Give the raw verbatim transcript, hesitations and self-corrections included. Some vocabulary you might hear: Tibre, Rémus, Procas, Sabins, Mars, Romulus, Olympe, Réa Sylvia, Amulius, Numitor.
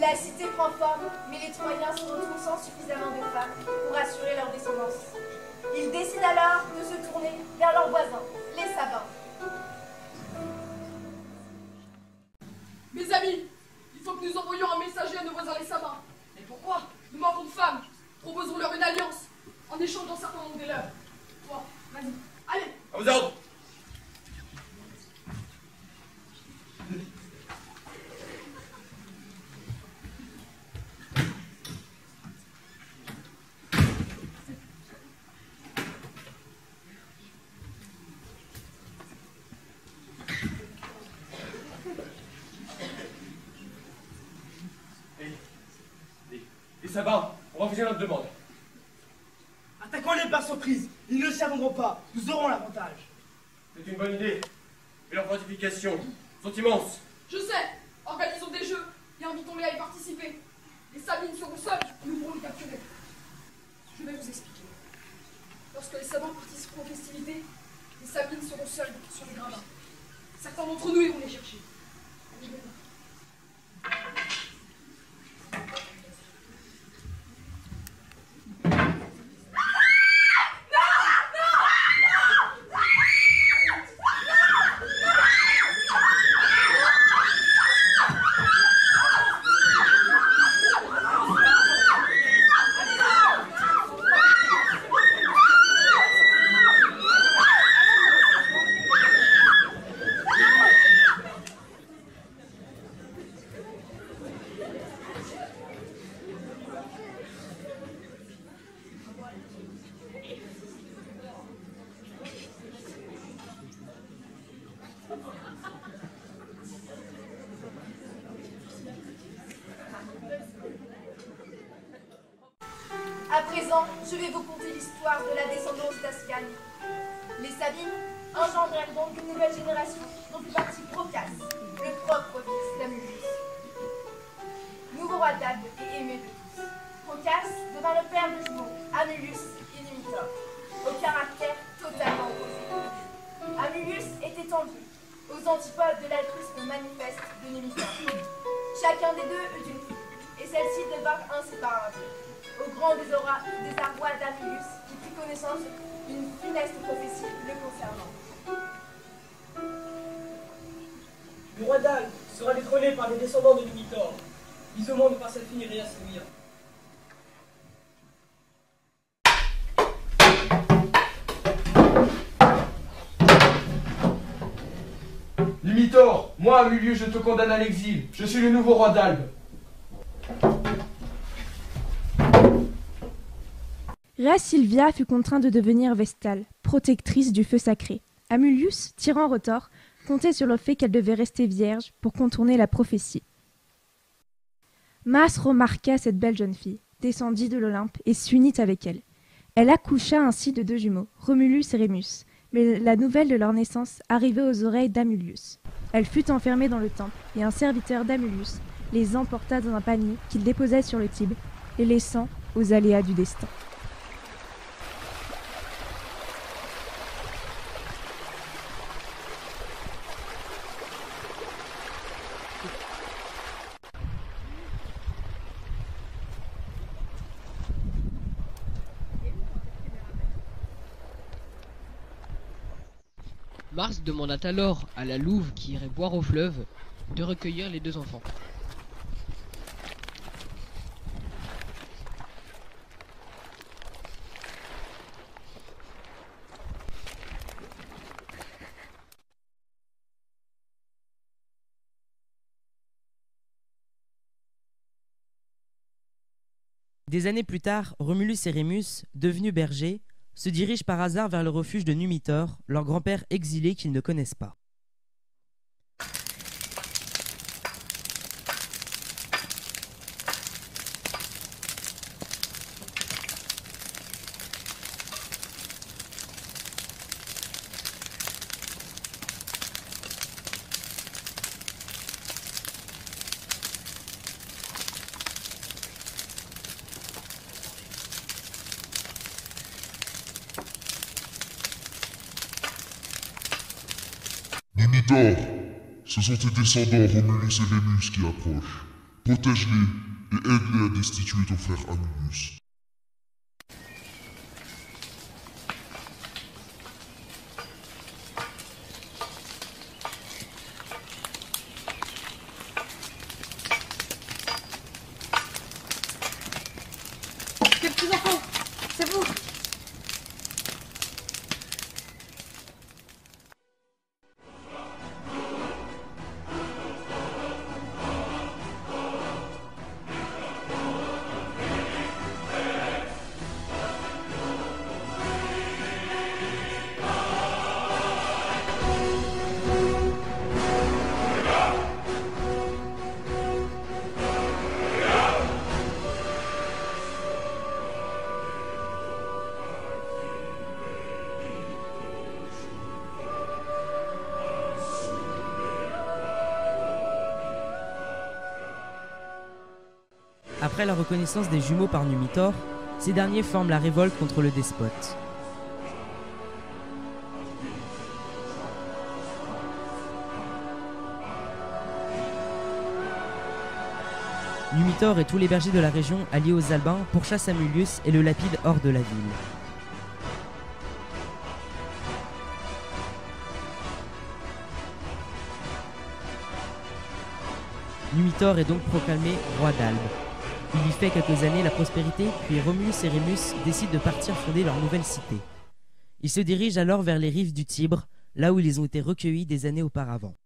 La cité prend forme, mais les Troyens se retrouvent sans suffisamment de femmes pour assurer leur descendance. Ils décident alors de se tourner vers leurs voisins, les Sabins. Mes amis, il faut que nous envoyions un messager à nos voisins les Sabins. Mais pourquoi? Nous manquons de femmes. Proposons-leur une alliance en échange d'un certain nombre des leurs. Toi, vas-y, allez. À vos ordres. Sabins ont refusé notre demande. Attaquons-les par surprise. Ils ne s'y attendront pas. Nous aurons l'avantage. C'est une bonne idée. Mais leurs fortifications sont immenses. Je sais. Organisons des jeux et invitons-les à y participer. Les Sabines seront seuls. Nous pourrons les capturer. Je vais vous expliquer. Lorsque les Sabins participeront aux festivités, les Sabines seront seuls sur les gravats. Certains d'entre nous iront les chercher. À présent, je vais vous conter l'histoire de la descendance d'Ascane. Les Sabines engendrèrent donc une nouvelle génération dont fait partie Procas, le propre fils d'Amulius, nouveau roi d'Abe et aimé de tous. Procas devint le père de jumeaux, Amulius et Numitor, au caractère totalement opposé. Amulius était tendu, aux antipodes de l'altruisme manifeste de Numitor. Chacun des deux eut une fille, et celle-ci devint inséparable. Au grand désarroi d'Amulius, qui fit connaissance d'une funeste prophétie le concernant. Le roi d'Albe sera détrôné par les descendants de Numitor, mis au monde par sa fille Réa Sylvia. Numitor, moi Amulius, je te condamne à l'exil. Je suis le nouveau roi d'Albe. Réa Sylvia fut contrainte de devenir vestale, protectrice du feu sacré. Amulius, tyran retors, comptait sur le fait qu'elle devait rester vierge pour contourner la prophétie. Mars remarqua cette belle jeune fille, descendit de l'Olympe et s'unit avec elle. Elle accoucha ainsi de deux jumeaux, Romulus et Rémus, mais la nouvelle de leur naissance arrivait aux oreilles d'Amulius. Elle fut enfermée dans le temple et un serviteur d'Amulius les emporta dans un panier qu'il déposa sur le Tibre, les laissant aux aléas du destin. Mars demanda alors à la louve qui irait boire au fleuve de recueillir les deux enfants. Des années plus tard, Romulus et Rémus, devenus bergers, se dirigent par hasard vers le refuge de Numitor, leur grand-père exilé qu'ils ne connaissent pas. Ce sont tes descendants, Romulus et Rémus, qui approchent. Protège-les et aide-les à destituer ton frère Amulius. Les petits enfants, c'est vous! Après la reconnaissance des jumeaux par Numitor, ces derniers forment la révolte contre le despote. Numitor et tous les bergers de la région, alliés aux Albins, pourchassent Amulius et le lapident hors de la ville. Numitor est donc proclamé roi d'Albe. Il y fait quelques années la prospérité, puis Romulus et Rémus décident de partir fonder leur nouvelle cité. Ils se dirigent alors vers les rives du Tibre, là où ils ont été recueillis des années auparavant.